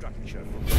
structure.